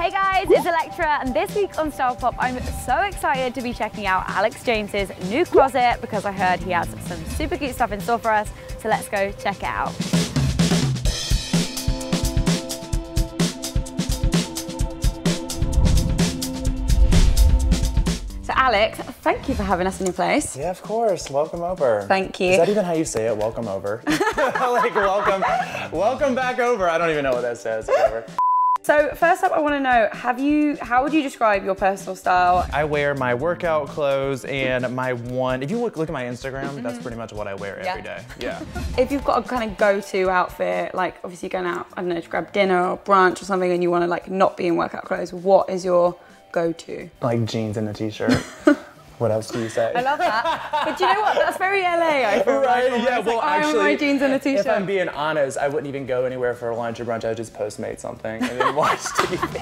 Hey guys, it's Elektra, and this week on Style Pop, I'm so excited to be checking out Alex James's new closet because I heard he has some super cute stuff in store for us, so let's go check it out. So Alex, thank you for having us in your place. Yeah, of course. Welcome over. Thank you. Is that even how you say it? Welcome over. Like, welcome back over. I don't even know what that says. Whatever. So first up, I want to know, how would you describe your personal style? I wear my workout clothes and my one, if you look at my Instagram, that's pretty much what I wear every day. Yeah. If you've got a kind of go-to outfit, like obviously going out, I don't know, to grab dinner or brunch or something and you want to like not be in workout clothes, what is your go-to? Like jeans and a t-shirt. What else do you say? I love that. But do you know what? That's very LA, I feel right? Like. Yeah, well, like, actually, my jeans and a t-shirt. If I'm being honest, I wouldn't even go anywhere for lunch or brunch. I would just Postmate something and then watch TV.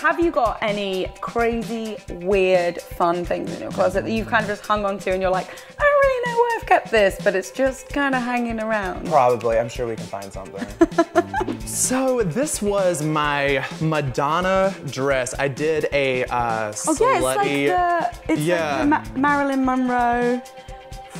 Have you got any crazy, weird, fun things in your closet that you've kind of just hung on to and you're like, I don't really know where I've kept this, but it's just kind of hanging around? Probably. I'm sure we can find something. So this was my Madonna dress. I did a slutty. Yeah, it's like the Marilyn Monroe.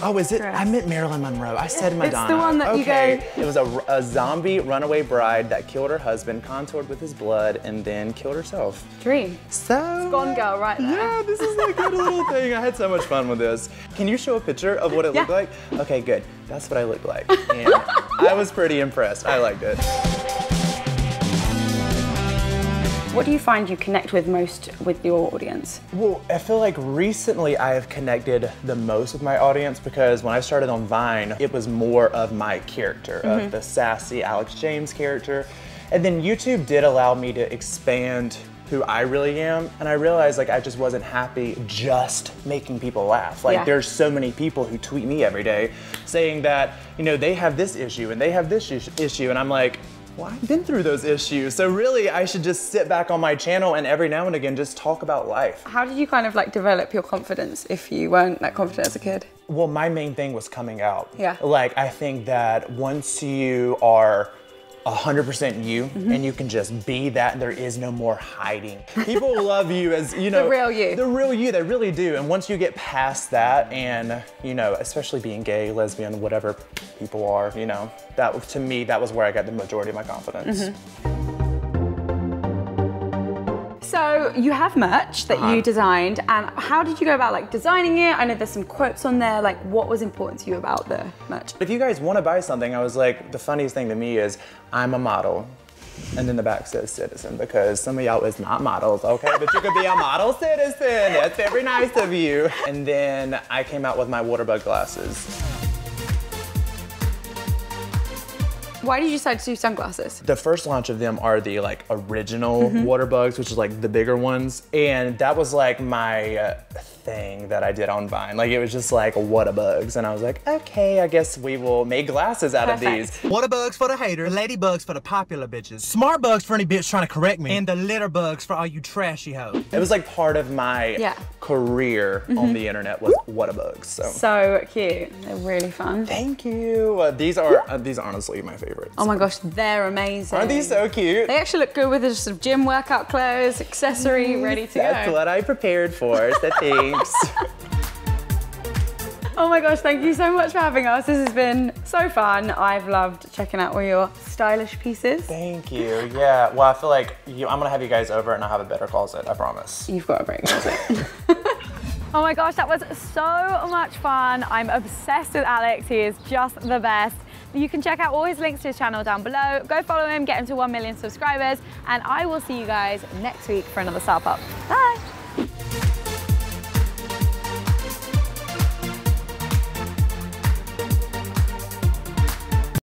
Oh, is it? Dress. I meant Marilyn Monroe. I said Madonna. It's the one that you go. It was a zombie runaway bride that killed her husband, contoured with his blood, and then killed herself. Dream. So. It's Gone Girl right there. Yeah, this is like a little thing. I had so much fun with this. Can you show a picture of what it looked like? Okay, good. That's what I looked like. And I was pretty impressed. I liked it. What do you find you connect with most with your audience? Well, I feel like recently I have connected the most with my audience because when I started on Vine, it was more of my character, of the sassy Alex James character. And then YouTube did allow me to expand who I really am, and I realized like I just wasn't happy just making people laugh. Like there's so many people who tweet me every day saying that, you know, they have this issue and they have this issue, and I'm like, well, I've been through those issues, so really I should just sit back on my channel and every now and again just talk about life. How did you kind of like develop your confidence if you weren't that confident as a kid? Well, my main thing was coming out. Yeah. Like, I think that once you are 100% you, and you can just be that, and there is no more hiding. People love you as, you know. The real you. The real you, they really do. And once you get past that and, you know, especially being gay, lesbian, whatever people are, you know, that to me, that was where I got the majority of my confidence. So you have merch that you designed, and how did you go about like designing it? I know there's some quotes on there, like what was important to you about the merch? If you guys want to buy something, I was like, the funniest thing to me is I'm a model. And then the back says citizen, because some of y'all is not models, okay? But you could be a model citizen. That's very nice of you. And then I came out with my Waterbug glasses. Why did you decide to do sunglasses? The first launch of them are the like original Waterbugs, which is like the bigger ones. And that was like my thing that I did on Vine. Like it was just like Waterbugs. And I was like, okay, I guess we will make glasses out of these. Waterbugs for the hater, ladybugs for the popular bitches, smart bugs for any bitch trying to correct me, and the litter bugs for all you trashy hoes. It was like part of my career on the internet was Waterbugs. So cute. They're really fun. Thank you. These are honestly my favorite. Oh my gosh, they're amazing. Aren't these so cute? They actually look good with just sort of gym workout clothes, accessory, ready to go. That's what I prepared for, so thanks. Oh my gosh, thank you so much for having us. This has been so fun. I've loved checking out all your stylish pieces. Thank you, yeah. Well, I feel like I'm gonna have you guys over and I'll have a better closet, I promise. You've got a great closet. Oh my gosh, that was so much fun. I'm obsessed with Alex, he is just the best. You can check out all his links to his channel down below. Go follow him, get him to 1 million subscribers, and I will see you guys next week for another Style Pop. Bye.